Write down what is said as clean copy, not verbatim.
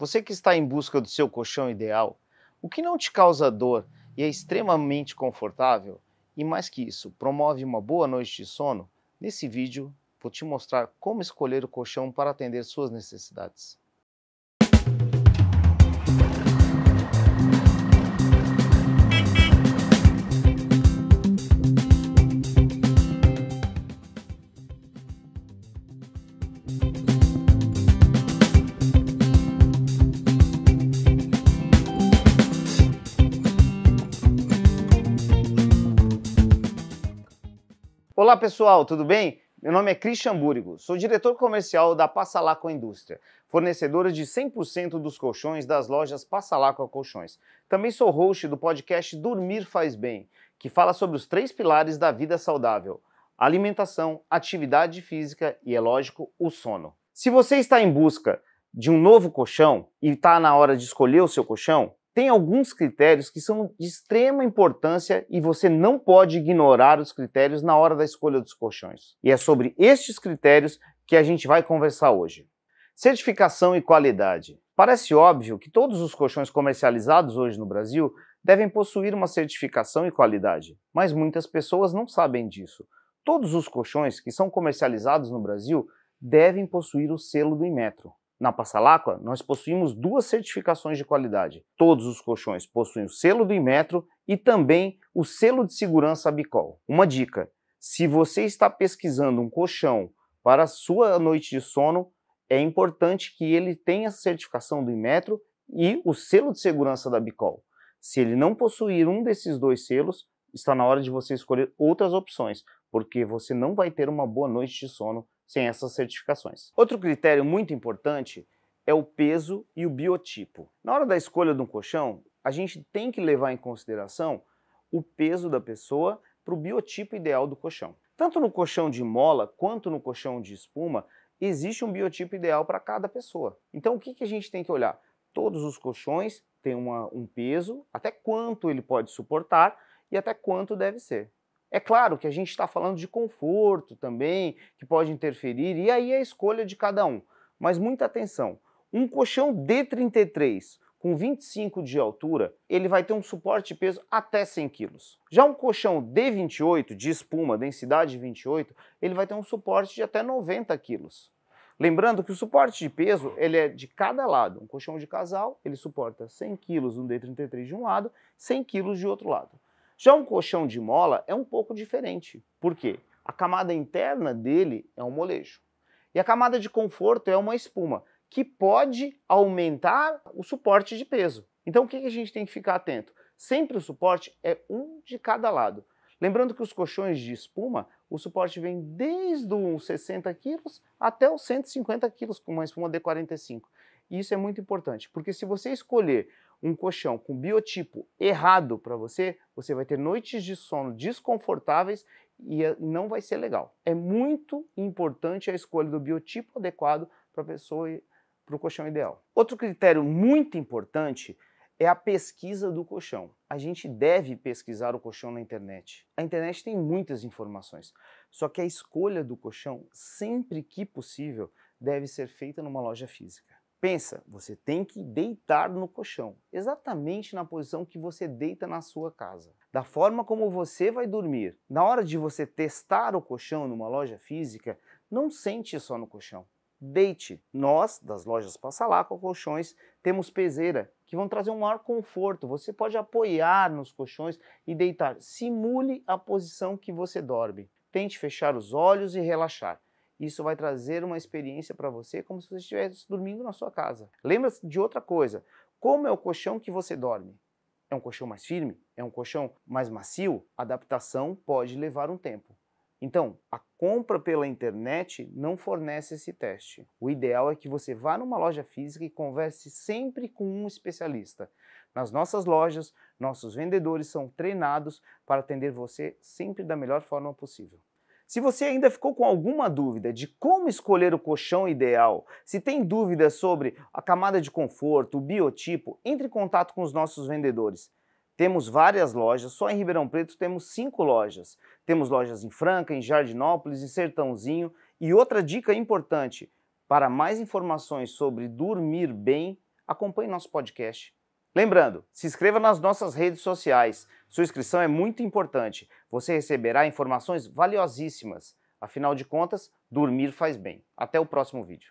Você que está em busca do seu colchão ideal, o que não te causa dor e é extremamente confortável, e mais que isso, promove uma boa noite de sono, nesse vídeo vou te mostrar como escolher o colchão para atender suas necessidades. Olá pessoal, tudo bem? Meu nome é Christian Burigo, sou diretor comercial da Passalacqua Indústria, fornecedora de 100% dos colchões das lojas Passalacqua Colchões. Também sou host do podcast Dormir Faz Bem, que fala sobre os 3 pilares da vida saudável: alimentação, atividade física e, é lógico, o sono. Se você está em busca de um novo colchão e está na hora de escolher o seu colchão, tem alguns critérios que são de extrema importância e você não pode ignorar os critérios na hora da escolha dos colchões. E é sobre estes critérios que a gente vai conversar hoje. Certificação e qualidade. Parece óbvio que todos os colchões comercializados hoje no Brasil devem possuir uma certificação e qualidade, mas muitas pessoas não sabem disso. Todos os colchões que são comercializados no Brasil devem possuir o selo do Inmetro. Na Passalacqua, nós possuímos 2 certificações de qualidade. Todos os colchões possuem o selo do Inmetro e também o selo de segurança Bicol. Uma dica: se você está pesquisando um colchão para a sua noite de sono, é importante que ele tenha a certificação do Inmetro e o selo de segurança da Bicol. Se ele não possuir um desses 2 selos, está na hora de você escolher outras opções, porque você não vai ter uma boa noite de sono sem essas certificações. Outro critério muito importante é o peso e o biotipo. Na hora da escolha de um colchão, a gente tem que levar em consideração o peso da pessoa para o biotipo ideal do colchão. Tanto no colchão de mola quanto no colchão de espuma, existe um biotipo ideal para cada pessoa. Então o que a gente tem que olhar? Todos os colchões têm um peso, até quanto ele pode suportar e até quanto deve ser. É claro que a gente está falando de conforto também, que pode interferir, e aí é a escolha de cada um. Mas muita atenção, um colchão D33 com 25 de altura, ele vai ter um suporte de peso até 100 kg. Já um colchão D28 de espuma, densidade 28, ele vai ter um suporte de até 90 kg. Lembrando que o suporte de peso ele é de cada lado. Um colchão de casal ele suporta 100 kg um D33 de um lado, 100 kg de outro lado. Já um colchão de mola é um pouco diferente. Por quê? A camada interna dele é um molejo. E a camada de conforto é uma espuma, que pode aumentar o suporte de peso. Então o que a gente tem que ficar atento? Sempre o suporte é um de cada lado. Lembrando que os colchões de espuma, o suporte vem desde os 60 kg até os 150 kg com uma espuma D45. E isso é muito importante, porque se você escolher um colchão com biotipo errado para você, você vai ter noites de sono desconfortáveis e não vai ser legal. É muito importante a escolha do biotipo adequado para a pessoa e para o colchão ideal. Outro critério muito importante é a pesquisa do colchão. A gente deve pesquisar o colchão na internet. A internet tem muitas informações, só que a escolha do colchão, sempre que possível, deve ser feita numa loja física. Pensa, você tem que deitar no colchão, exatamente na posição que você deita na sua casa, da forma como você vai dormir. Na hora de você testar o colchão numa loja física, não sente só no colchão, deite. Nós, das lojas Passalacqua Colchões, temos peseira, que vão trazer um maior conforto. Você pode apoiar nos colchões e deitar. Simule a posição que você dorme. Tente fechar os olhos e relaxar. Isso vai trazer uma experiência para você como se você estivesse dormindo na sua casa. Lembra-se de outra coisa. Como é o colchão que você dorme? É um colchão mais firme? É um colchão mais macio? A adaptação pode levar um tempo. Então, a compra pela internet não fornece esse teste. O ideal é que você vá numa loja física e converse sempre com um especialista. Nas nossas lojas, nossos vendedores são treinados para atender você sempre da melhor forma possível. Se você ainda ficou com alguma dúvida de como escolher o colchão ideal, se tem dúvidas sobre a camada de conforto, o biotipo, entre em contato com os nossos vendedores. Temos várias lojas, só em Ribeirão Preto temos 5 lojas. Temos lojas em Franca, em Jardinópolis, em Sertãozinho. E outra dica importante, para mais informações sobre dormir bem, acompanhe nosso podcast. Lembrando, se inscreva nas nossas redes sociais. Sua inscrição é muito importante. Você receberá informações valiosíssimas. Afinal de contas, dormir faz bem. Até o próximo vídeo.